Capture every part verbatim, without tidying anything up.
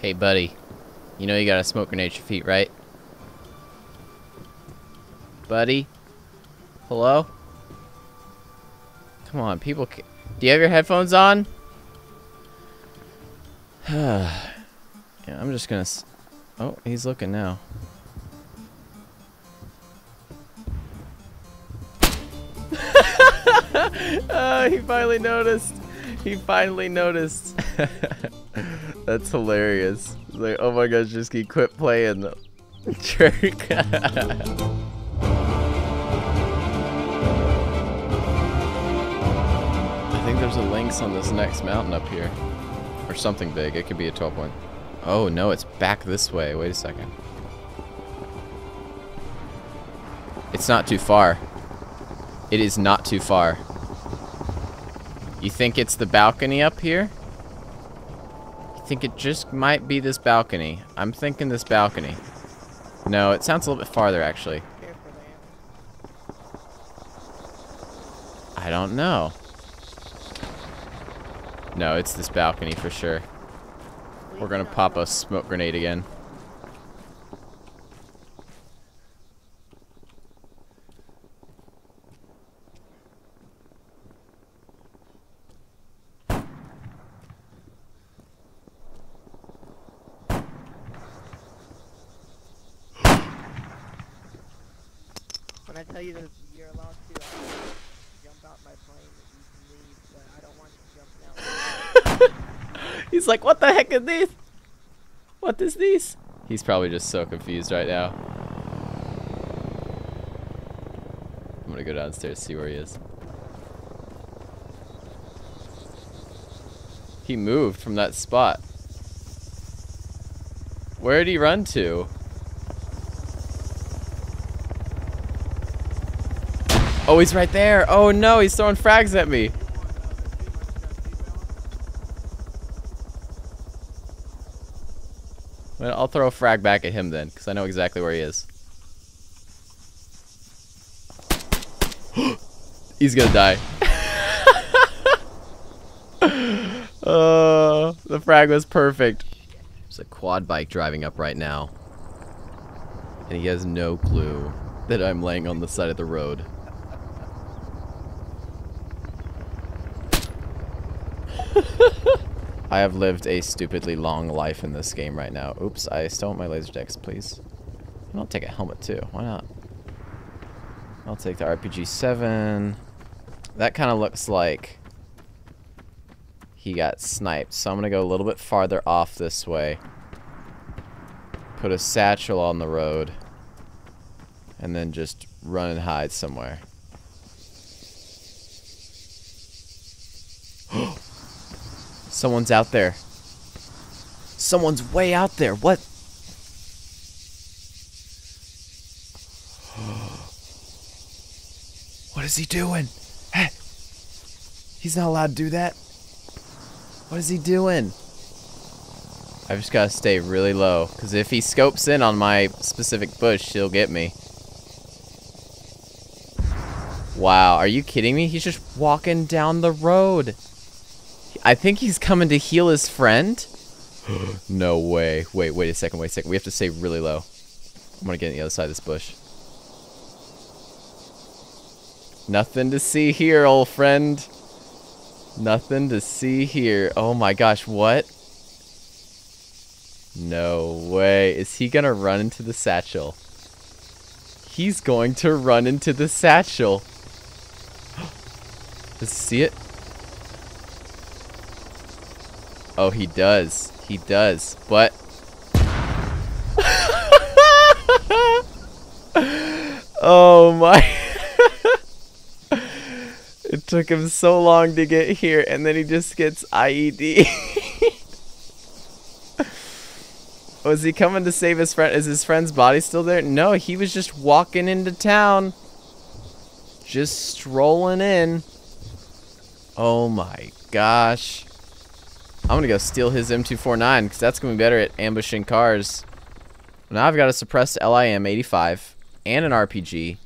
Hey, buddy. You know you got a smoke grenade at your feet, right? Buddy? Hello? Come on, people. Ca Do you have your headphones on? Yeah, I'm just gonna. S oh, he's looking now. uh, he finally noticed. He finally noticed. That's hilarious. It's like, oh my gosh, just keep quit playing, jerk. I think there's a lynx on this next mountain up here. Or something big. It could be a twelve point. Oh no, it's back this way. Wait a second. It's not too far. It is not too far. You think it's the balcony up here? You think it just might be this balcony? I'm thinking this balcony. No, it sounds a little bit farther actually. I don't know. No, it's this balcony for sure. We're gonna pop a smoke grenade again. When I tell you that you're allowed to uh, jump out my plane, you can leave, but I don't want you jumping out. He's like, what the heck is this? What is this? He's probably just so confused right now. I'm gonna go downstairs and see where he is. He moved from that spot. Where did he run to? Oh, he's right there. Oh no, he's throwing frags at me. I'll throw a frag back at him then, because I know exactly where he is. He's gonna die. uh, the frag was perfect. There's a quad bike driving up right now. And he has no clue that I'm laying on the side of the road. I have lived a stupidly long life in this game right now. Oops, I still want my laser decks, please. And I'll take a helmet too, why not? I'll take the R P G seven. That kind of looks like he got sniped, so I'm gonna go a little bit farther off this way. Put a satchel on the road. And then just run and hide somewhere. Someone's out there. Someone's way out there. What? What is he doing? Hey. He's not allowed to do that. What is he doing? I just gotta stay really low, because if he scopes in on my specific bush, he'll get me. Wow, are you kidding me? He's just walking down the road. I think he's coming to heal his friend. No way. Wait, wait a second, wait a second. We have to stay really low. I'm gonna get on the other side of this bush. Nothing to see here, old friend. Nothing to see here. Oh my gosh, what? No way. Is he gonna run into the satchel? He's going to run into the satchel. Does he see it? Oh, he does. He does. But oh my. It took him so long to get here and then he just gets I E D. Was he coming to save his friend? Is his friend's body still there? No, he was just walking into town. Just strolling in. Oh my gosh. I'm gonna go steal his M two forty-nine because that's gonna be better at ambushing cars. Now I've got a suppressed L I M eighty-five and an R P G.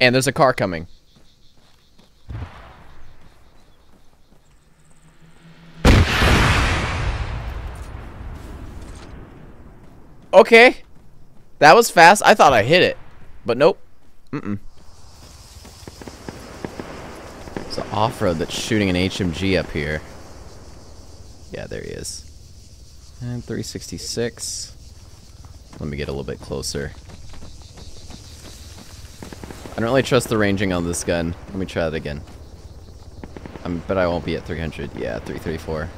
And there's a car coming. Okay. That was fast. I thought I hit it. But nope. Mm-mm. It's an off-road that's shooting an H M G up here. Yeah, there he is. And three sixty-six. Let me get a little bit closer. I don't really trust the ranging on this gun. Let me try that again. Um, but I won't be at three hundred. Yeah, three thirty-four.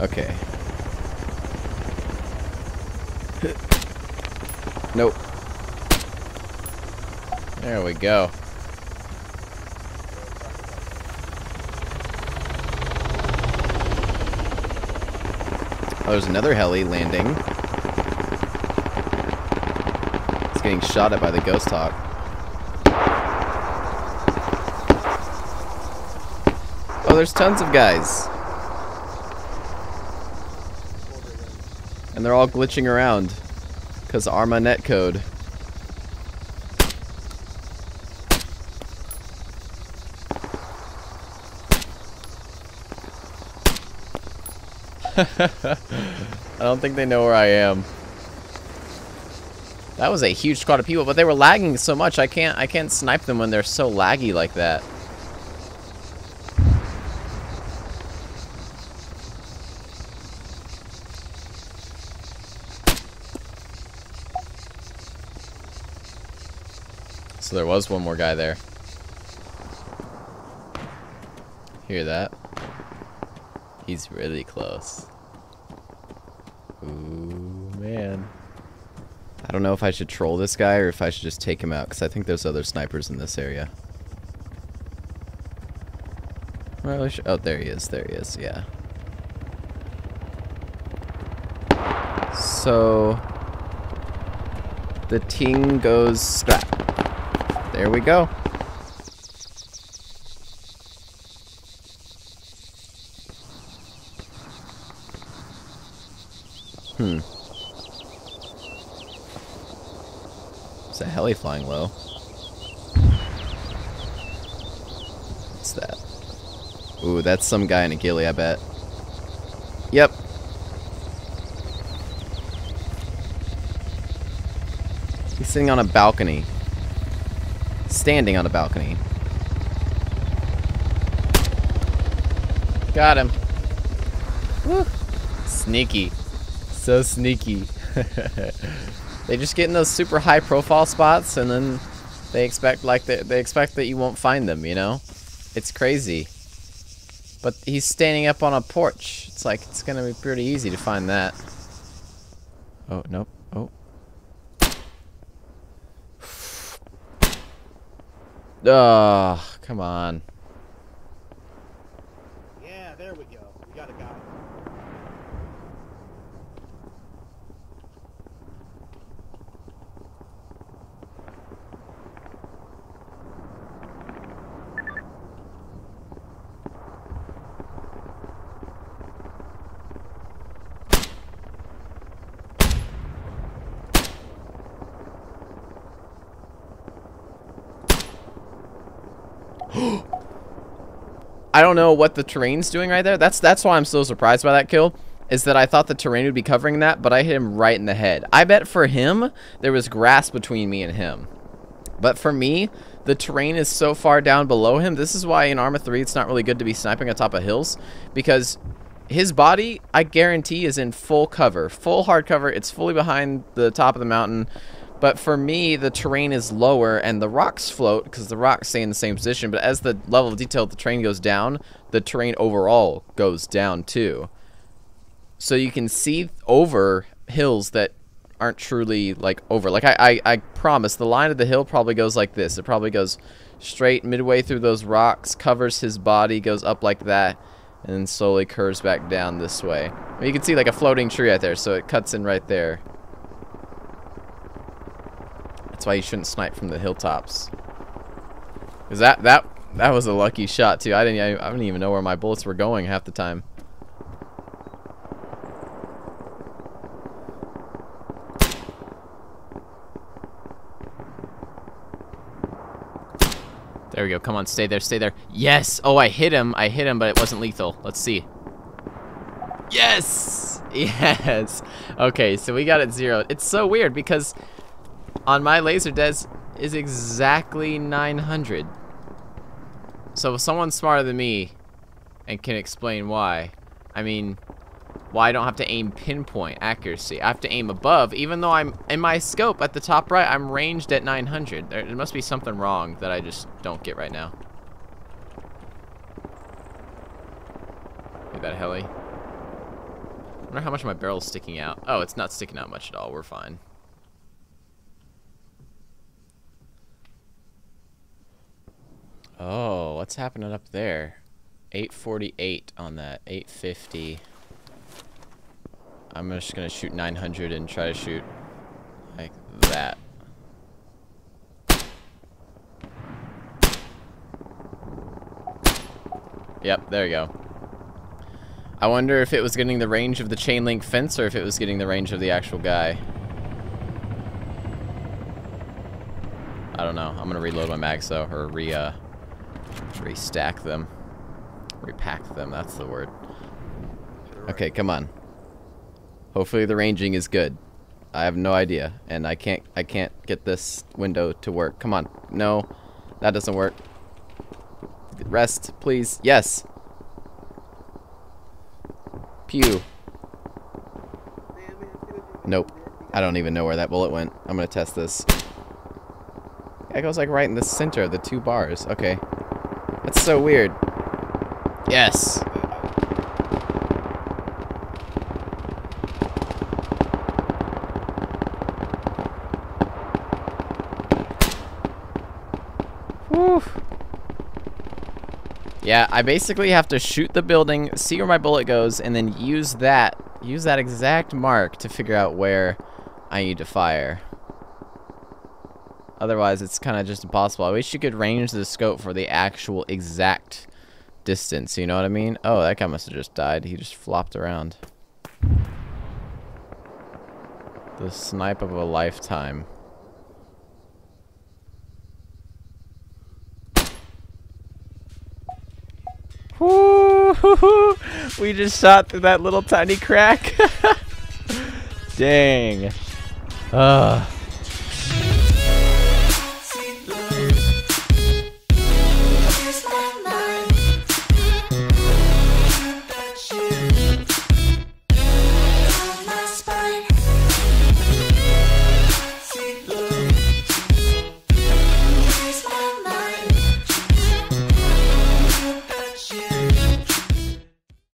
Okay. Nope. There we go. Oh, there's another heli landing. It's getting shot at by the Ghost Hawk. Oh, there's tons of guys. And they're all glitching around. Because Arma netcode. I don't think they know where I am. That was a huge squad of people, but they were lagging so much. I can't I can't snipe them when they're so laggy like that. So there was one more guy there. Hear that? He's really close. Ooh, man. I don't know if I should troll this guy or if I should just take him out, because I think there's other snipers in this area. Really sh- oh, there he is. There he is. Yeah. So the ting goes strap. There we go. Hmm. Is that heli flying low? What's that? Ooh, that's some guy in a ghillie, I bet. Yep. He's sitting on a balcony. Standing on a balcony. Got him. Woo. Sneaky. So sneaky. They just get in those super high profile spots and then they expect like they, they expect that you won't find them, you know? It's crazy. But he's standing up on a porch. It's like it's gonna be pretty easy to find that. Oh, nope. Oh. Oh, come on. Yeah, there we go. We got a guy. I don't know what the terrain's doing right there. That's that's why I'm so surprised by that kill, is that I thought the terrain would be covering that, but I hit him right in the head. I bet for him, there was grass between me and him. But for me, the terrain is so far down below him. This is why in Arma three, it's not really good to be sniping on top of hills, because his body, I guarantee, is in full cover. Full hard cover. It's fully behind the top of the mountain. But for me, the terrain is lower and the rocks float because the rocks stay in the same position. But as the level of detail of the terrain goes down, the terrain overall goes down too. So you can see over hills that aren't truly like over. Like I, I, I promise the line of the hill probably goes like this. It probably goes straight midway through those rocks, covers his body, goes up like that, and then slowly curves back down this way. You can see like a floating tree right there, so it cuts in right there. That's why you shouldn't snipe from the hilltops. Cause that that that was a lucky shot too. I didn't I, I didn't even know where my bullets were going half the time. There we go. Come on, stay there, stay there. Yes! Oh, I hit him. I hit him, but it wasn't lethal. Let's see. Yes! Yes! Okay, so we got it zeroed. It's so weird because on my Laserdez is exactly nine hundred. So if someone's smarter than me and can explain why, I mean, why I don't have to aim pinpoint accuracy. I have to aim above, even though I'm in my scope at the top right, I'm ranged at nine hundred. There, there must be something wrong that I just don't get right now. Look at that heli. I wonder how much of my barrel's sticking out. Oh, it's not sticking out much at all. We're fine. Oh, what's happening up there? eight forty-eight on that, eight fifty. I'm just gonna shoot nine hundred and try to shoot like that. Yep, there you go. I wonder if it was getting the range of the chain link fence or if it was getting the range of the actual guy. I don't know. I'm gonna reload my mags though, or re uh, restack them. Repack them, that's the word. Okay, come on. Hopefully the ranging is good. I have no idea, and I can't I can't get this window to work. Come on. No, that doesn't work. Rest, please. Yes. Pew. Nope. I don't even know where that bullet went. I'm gonna test this. It goes like right in the center of the two bars. Okay. That's so weird. Yes. Whew. Yeah, I basically have to shoot the building, see where my bullet goes, and then use that, use that exact mark to figure out where I need to fire. Otherwise, it's kind of just impossible. I wish you could range the scope for the actual exact distance, you know what I mean? Oh, that guy must have just died. He just flopped around. The snipe of a lifetime. Woo-hoo-hoo! We just shot through that little tiny crack. Dang. Ugh.